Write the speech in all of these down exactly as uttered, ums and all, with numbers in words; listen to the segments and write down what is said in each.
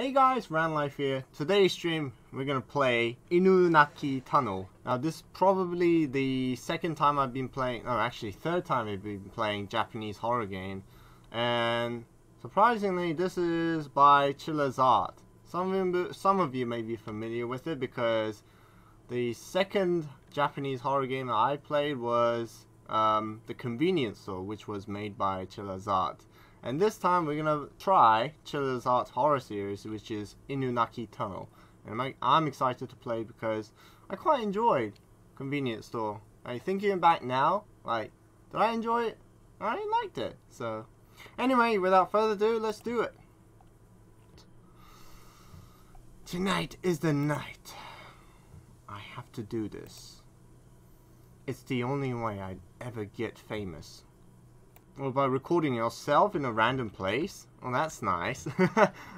Hey guys, Ranlife here. Today's stream we're gonna play Inunaki Tunnel. Now this is probably the second time I've been playing, no actually third time I've been playing Japanese horror game. And surprisingly this is by Chilla's Art. Some of, some of you may be familiar with it because the second Japanese horror game that I played was um, The Convenience Store, which was made by Chilla's Art. And this time we're going to try Chilla's Art horror series, which is Inunaki Tunnel. And I'm excited to play because I quite enjoyed Convenience Store. Like, thinking back now, like, did I enjoy it? I liked it. So, anyway, without further ado, let's do it. Tonight is the night. I have to do this. It's the only way I'd ever get famous. Or by recording yourself in a random place? Oh, that's nice.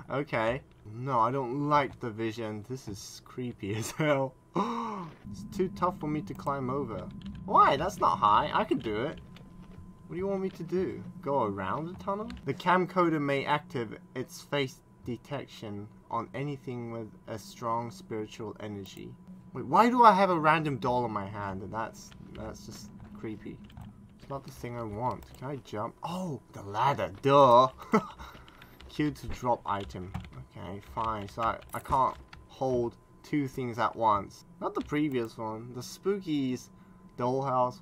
Okay. No, I don't like the vision. This is creepy as hell. It's too tough for me to climb over. Why? That's not high. I can do it. What do you want me to do? Go around the tunnel? The camcorder may activate its face detection on anything with a strong spiritual energy. Wait, why do I have a random doll in my hand? And that's, that's just creepy. It's not the thing I want. Can I jump? Oh, the ladder. Duh. Q to drop item. Okay, fine. So I, I can't hold two things at once. Not the previous one. The Spookies dollhouse.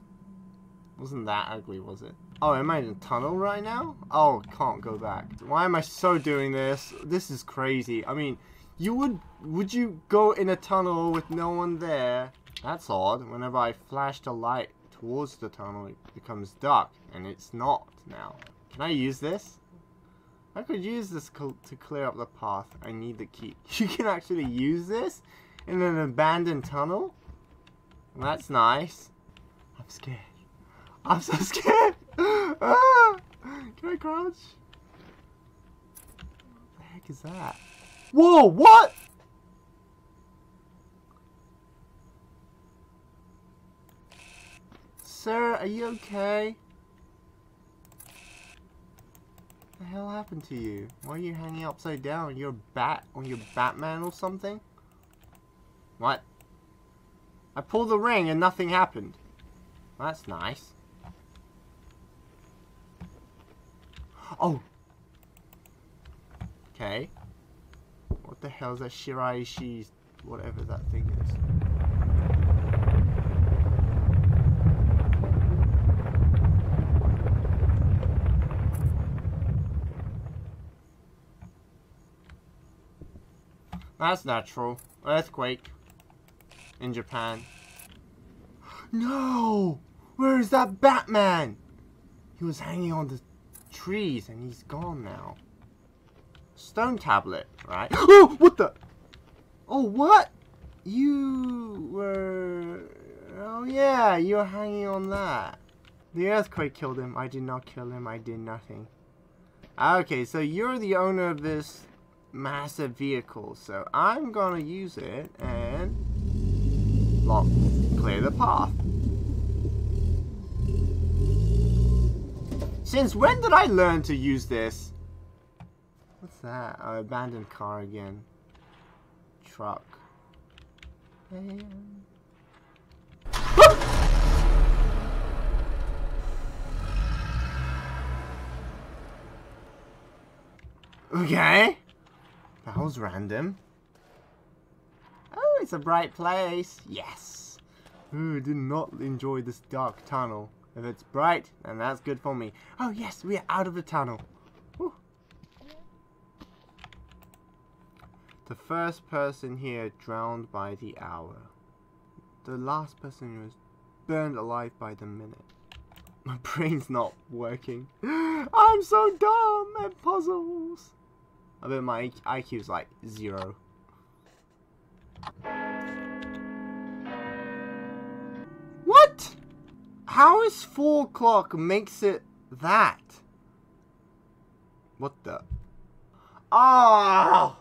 Wasn't that ugly, was it? Oh, am I in a tunnel right now? Oh, can't go back. Why am I so doing this? This is crazy. I mean, you would... Would you go in a tunnel with no one there? That's odd. Whenever I flash the light towards the tunnel, it becomes dark, and it's not now. Can I use this? I could use this to clear up the path. I need the key. You can actually use this in an abandoned tunnel? That's nice. I'm scared. I'm so scared! Ah! Can I crouch? What the heck is that? Whoa, what? Sir, are you okay? What the hell happened to you? Why are you hanging upside down? You're a bat or you're Batman or something? What? I pulled the ring and nothing happened. That's nice. Oh! Okay. What the hell is that Shiraishi, whatever that thing is? That's natural. Earthquake. In Japan. No! Where is that Batman? He was hanging on the trees and he's gone now. Stone tablet, right? Oh! What the? Oh, what? You were... Oh, yeah. You were hanging on that. The earthquake killed him. I did not kill him. I did nothing. Okay, so you're the owner of this... massive vehicle, so I'm gonna use it and lock, clear the path. Since when did I learn to use this? What's that? An abandoned car again. Truck. And... okay. That was random. Oh, it's a bright place. Yes. Ooh, I did not enjoy this dark tunnel. If it's bright, then that's good for me. Oh, yes, we are out of the tunnel. Woo. The first person here drowned by the hour. The last person was burned alive by the minute. My brain's not working. I'm so dumb at puzzles. I bet my I Q's like zero. What? How is four o'clock makes it that? What the? Oh!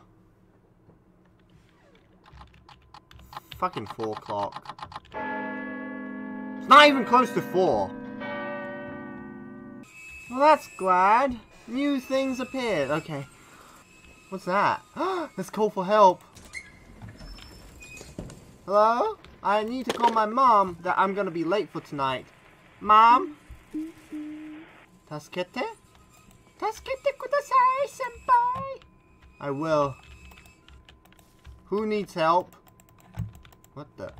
Fucking four o'clock. It's not even close to four. Well, that's glad. New things appeared. Okay. What's that? Let's call for help. Hello? I need to call my mom that I'm gonna be late for tonight. Mom? Tasukete? Tasukete kudasai, senpai! I will. Who needs help? What the?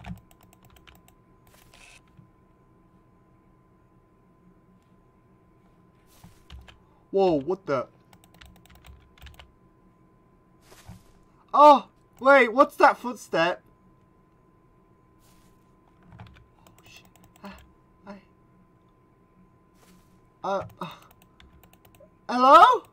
Whoa, what the? Oh! Wait, what's that footstep? Oh, shit. I... I... Uh... uh hello?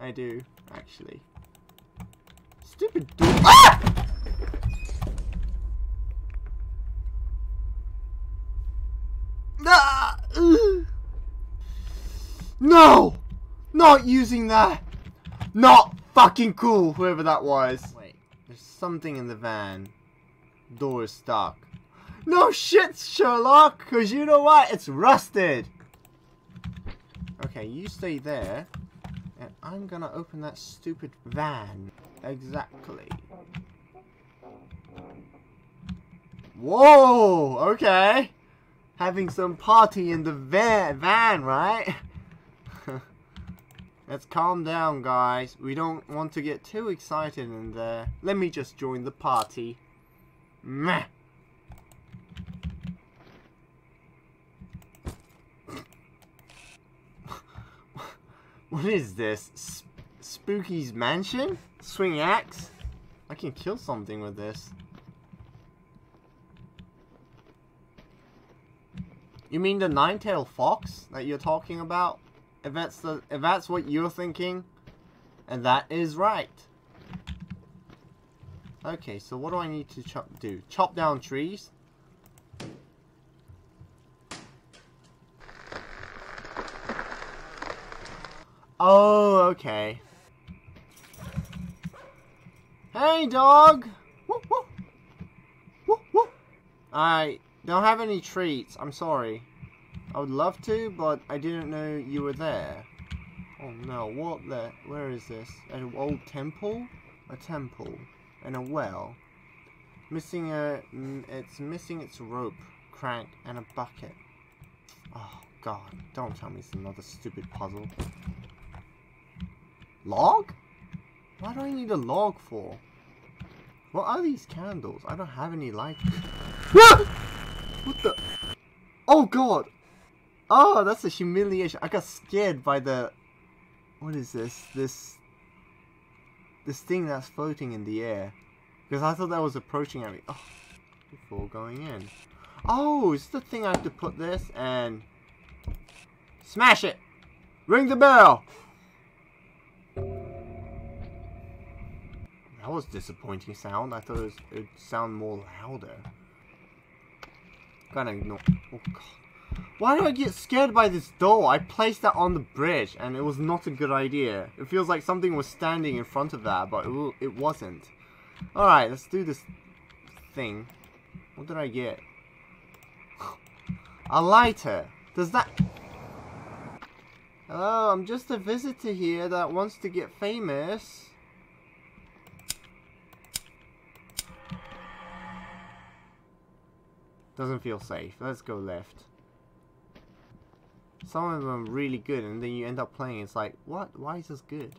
I do, actually. Stupid dude. Ah! No! Not using that! Not fucking cool, whoever that was. Wait, there's something in the van. Door is stuck. No shit, Sherlock! Cause you know what? It's rusted! Okay, you stay there. And I'm gonna open that stupid van. Exactly. Whoa! Okay! Having some party in the van, van right? Let's calm down, guys. We don't want to get too excited in there. Let me just join the party. Meh! What is this? Sp Spooky's mansion? Swing axe? I can kill something with this. You mean the nine-tailed fox that you're talking about? If that's the if that's what you're thinking, and that is right. Okay, so what do I need to chop do? Chop down trees? Oh, okay. Hey, dog! Woo, woo. Woo, woo. I don't have any treats. I'm sorry. I would love to, but I didn't know you were there. Oh no, what the? Where is this? An old temple? A temple. And a well. Missing a... It's missing its rope, crank, and a bucket. Oh god, don't tell me it's another stupid puzzle. Log? Why do I need a log for? What are these candles? I don't have any light. What the? Oh god! Oh, that's a humiliation. I got scared by the... What is this? This... This thing that's floating in the air. Because I thought that was approaching at me. Oh, before going in. Oh, is the thing I have to put this and... Smash it! Ring the bell! That was a disappointing sound. I thought it, was, it would sound more louder. Kinda ignore... Oh, god. Why do I get scared by this door? I placed that on the bridge and it was not a good idea. It feels like something was standing in front of that, but it, it wasn't. Alright, let's do this thing. What did I get? A lighter. Does that... Hello, I'm just a visitor here that wants to get famous. Doesn't feel safe. Let's go left. Some of them are really good, and then you end up playing. It's like, what? Why is this good?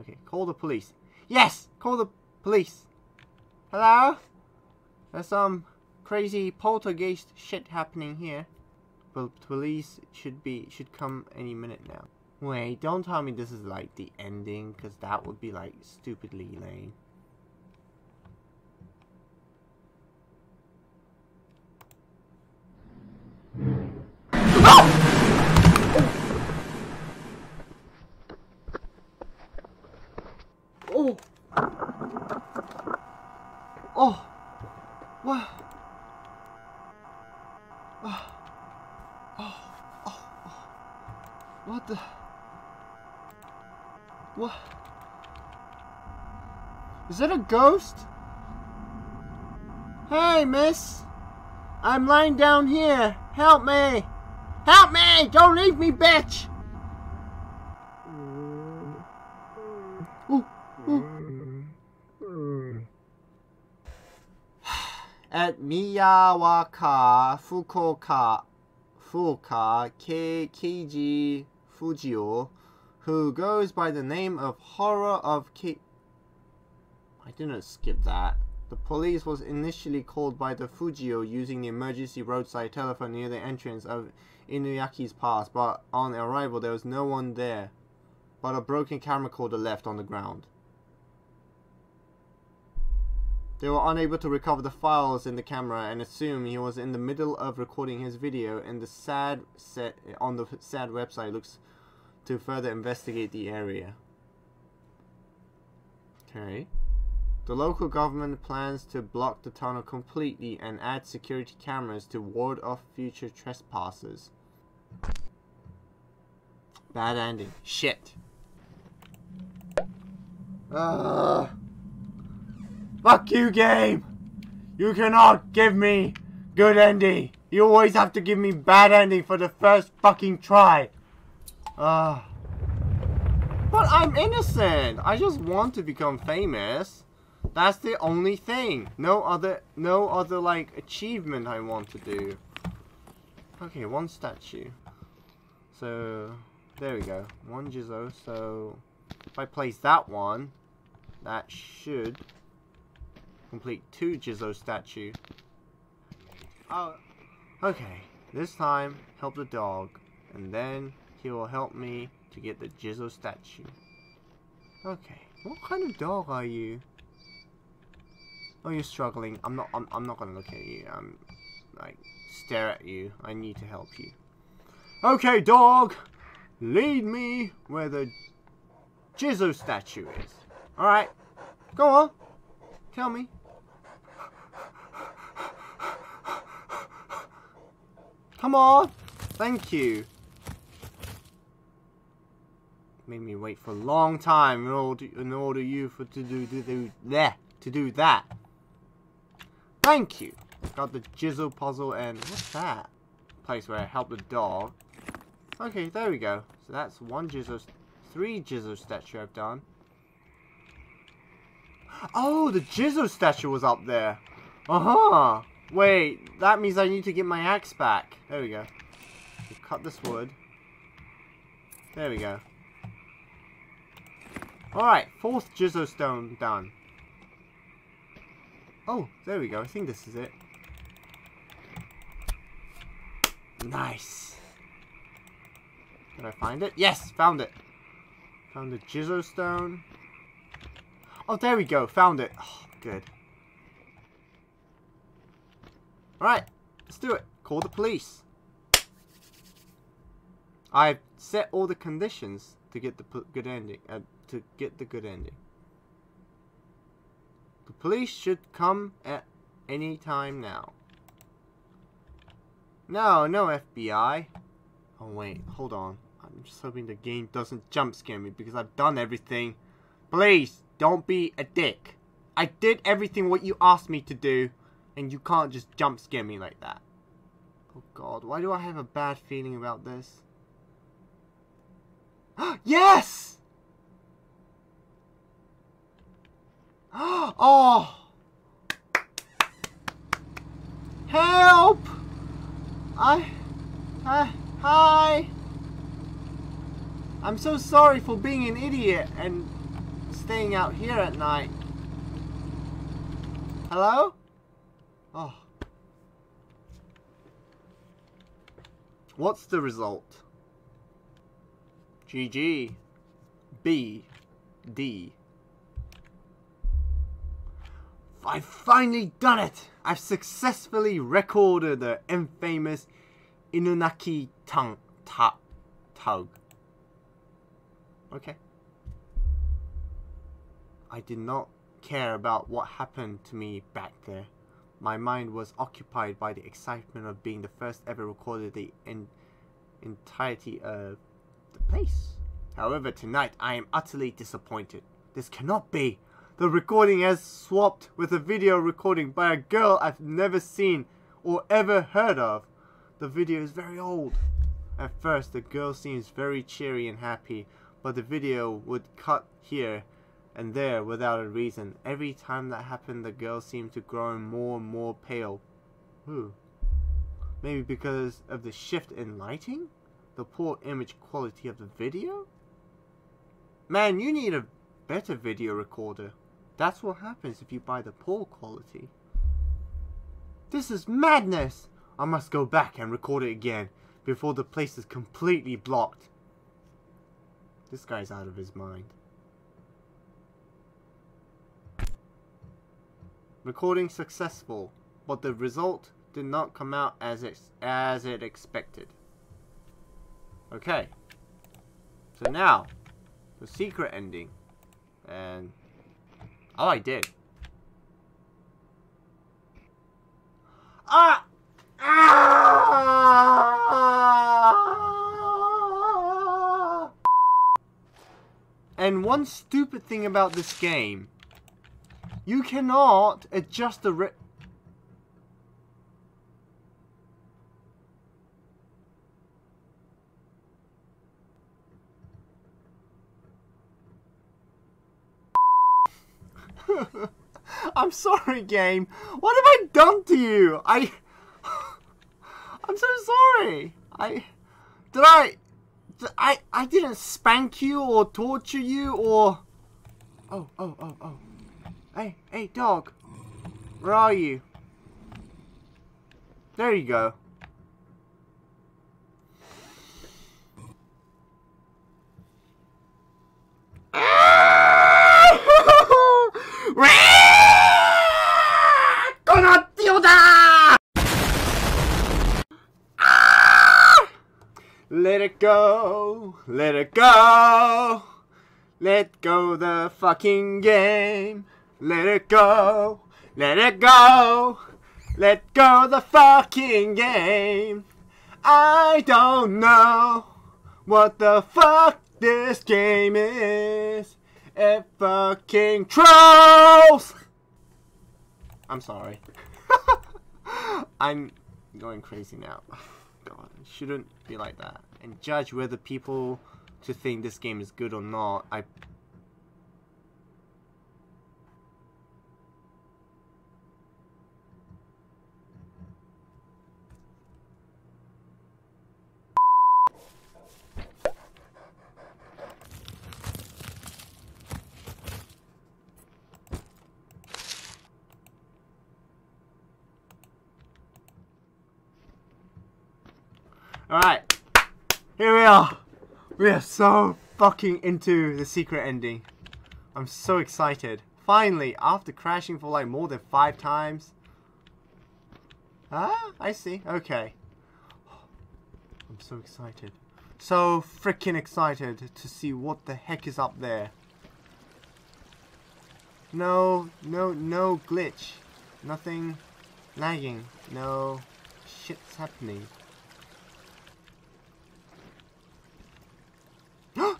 Okay, call the police. Yes! Call the police! Hello? There's some crazy poltergeist shit happening here. But police should be should come any minute now. Wait, don't tell me this is like the ending, because that would be like stupidly lame. Oh! What? Oh. Oh. Oh. Oh. What the? What? Is that a ghost? Hey, miss. I'm lying down here. Help me. Help me! Don't leave me, bitch! Ooh, ooh. At Miyawaka, Fukuoka, Fuka, Keiji Fujio, who goes by the name of Horror of Ki... I didn't skip that. The police was initially called by the Fujio using the emergency roadside telephone near the entrance of Inuyaki's Pass, but on arrival there was no one there, but a broken camera recorder left on the ground. They were unable to recover the files in the camera and assume he was in the middle of recording his video, and the sad set on the sad website looks to further investigate the area. Okay. The local government plans to block the tunnel completely and add security cameras to ward off future trespassers. Bad ending. Shit. Uh, fuck you, game! You cannot give me good ending. You always have to give me bad ending for the first fucking try. Uh, but I'm innocent. I just want to become famous. That's the only thing. No other, no other like achievement I want to do. Okay, one statue. So there we go. One Jizo. So if I place that one, that should complete two Jizo statue. Oh, okay. This time, help the dog, and then he will help me to get the Jizo statue. Okay. What kind of dog are you? Oh, you're struggling. I'm not. I'm. I'm not gonna look at you. I'm, like, stare at you. I need to help you. Okay, dog. Lead me where the Jizo statue is. All right. Go on. Tell me. Come on. Thank you. Made me wait for a long time in order in order you for to do do do there to do that. Thank you. Got the Jizo puzzle and what's that? Place where I help the dog. Okay, there we go. So that's one Jizo, three Jizo statue I've done. Oh, the Jizo statue was up there. Uh-huh. Wait, that means I need to get my axe back. There we go. So cut this wood. There we go. Alright, fourth Jizo stone done. Oh, there we go. I think this is it. Nice. Did I find it? Yes, found it. Found the Jizo stone. Oh, there we go. Found it. Oh, good. Alright, let's do it. Call the police. I've set all the conditions to get the good ending. Uh, to get the good ending. The police should come at any time now. No, no F B I. Oh wait, hold on. I'm just hoping the game doesn't jump scare me because I've done everything. Please, don't be a dick. I did everything what you asked me to do, and you can't just jump scare me like that. Oh god, why do I have a bad feeling about this? Yes! Oh! Help! I... Uh, hi! I'm so sorry for being an idiot and staying out here at night. Hello? Oh. What's the result? G G. B. D. I've finally done it! I've successfully recorded the infamous Inunaki Tug. Okay. I did not care about what happened to me back there. My mind was occupied by the excitement of being the first ever recorded the en entirety of the place. However, tonight I am utterly disappointed. This cannot be! the recording as swapped with a video recording by a girl I've never seen or ever heard of. The video is very old. At first, the girl seems very cheery and happy, but the video would cut here and there without a reason. Every time that happened, the girl seemed to grow more and more pale. Ooh. Maybe because of the shift in lighting? The poor image quality of the video? Man, you need a better video recorder. That's what happens if you buy the poor quality. This is madness! I must go back and record it again before the place is completely blocked. This guy's out of his mind. Recording successful, but the result did not come out as it, as it expected. Okay. So now, the secret ending. And... oh, I did. Ah! Ah! And one stupid thing about this game. You cannot adjust the re- I'm sorry, game. What have I done to you? I... I'm so sorry. I... Did I... Did I... I didn't spank you or torture you or... Oh, oh, oh, oh. Hey, hey, dog. Where are you? There you go. Let it go, let it go, let go the fucking game. Let it go, let it go, let go the fucking game. I don't know what the fuck this game is. It fucking trolls. I'm sorry. I'm going crazy now. God, it shouldn't be like that. And judge whether people to think this game is good or not. I... Alright, here we are. We are so fucking into the secret ending. I'm so excited. Finally, after crashing for like more than five times. Ah, I see. Okay. I'm so excited. So freaking excited to see what the heck is up there. No, no, no glitch. Nothing lagging. No shit's happening.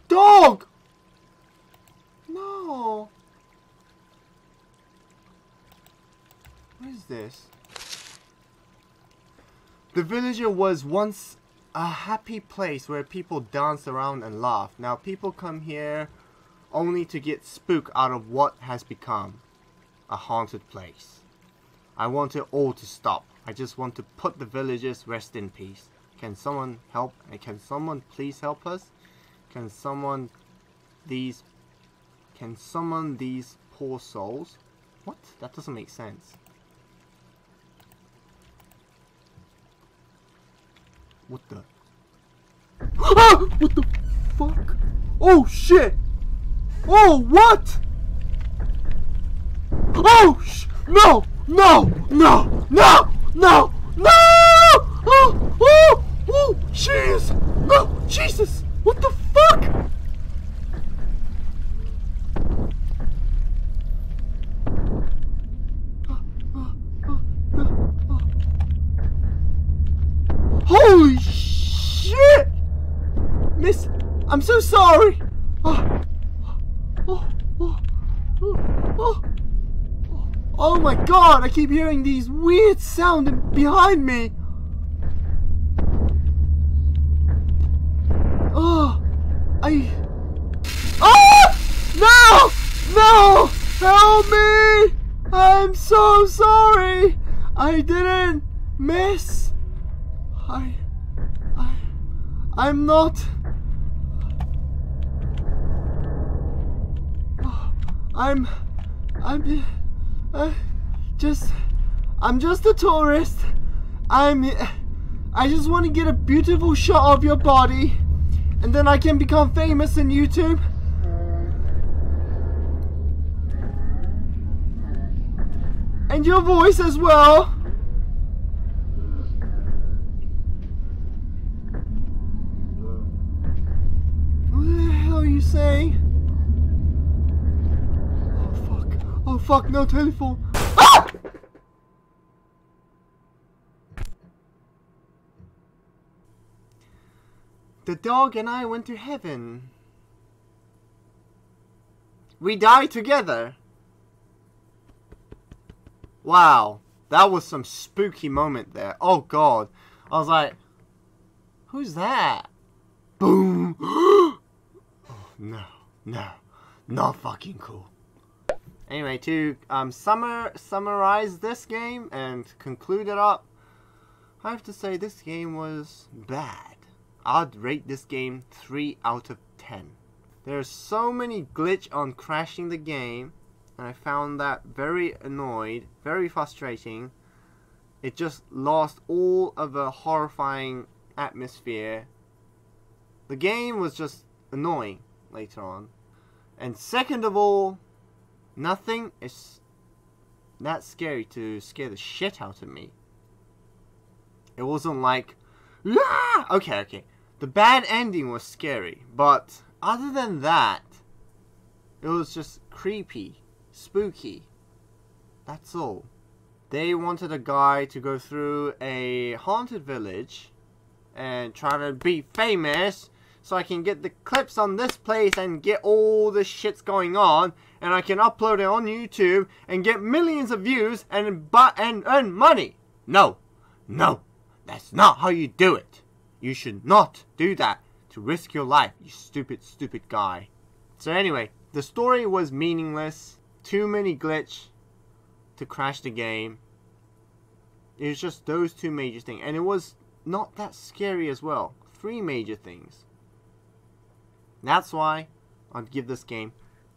Dog! No! What is this? The villager was once a happy place where people danced around and laughed. Now people come here only to get spooked out of what has become a haunted place. I want it all to stop. I just want to put the villagers rest in peace. Can someone help? Can someone please help us? Can someone these can summon these poor souls? What? That doesn't make sense. What the? Ah! What the fuck? Oh shit! Oh what? Oh sh! No! No! No! No! No! No! Oh! Oh! Oh! Jesus! No! Jesus! What the fuck? Holy shit! Miss, I'm so sorry. Oh, oh, oh, oh, Oh. Oh my god, I keep hearing these weird sounds behind me. Oh, I... Oh! No! No! Help me! I'm so sorry! I didn't miss. I... I... I'm not... I'm... I'm... Uh, just... I'm just a tourist. I'm... I just want to get a beautiful shot of your body. And then I can become famous on YouTube. And your voice as well. What the hell are you saying? Oh fuck. Oh fuck, no telephone. Ah! The dog and I went to heaven. We died together. Wow, that was some spooky moment there. Oh god, I was like, who's that? Boom. Oh, no, no, not fucking cool. Anyway, to um summer summarize this game and conclude it up, I have to say this game was bad. I'd rate this game three out of ten. There's so many glitch on crashing the game. And I found that very annoyed, very frustrating. It just lost all of the horrifying atmosphere. The game was just annoying later on. And second of all, nothing is that scary to scare the shit out of me. It wasn't like, ah! okay, okay. The bad ending was scary, but other than that, it was just creepy. Spooky. That's all. They wanted a guy to go through a haunted village and try to be famous so I can get the clips on this place and get all the shits going on and I can upload it on YouTube and get millions of views and buy and earn money. No. No. That's not how you do it. You should not do that to risk your life, you stupid, stupid guy. So anyway, the story was meaningless. Too many glitch to crash the game. It was just those two major things. And it was not that scary as well. Three major things. That's why I'd give this game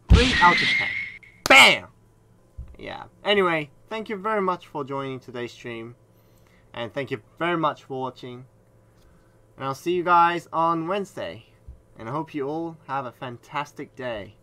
three out of ten. Bam! Yeah. Anyway, thank you very much for joining today's stream. And thank you very much for watching. And I'll see you guys on Wednesday. And I hope you all have a fantastic day.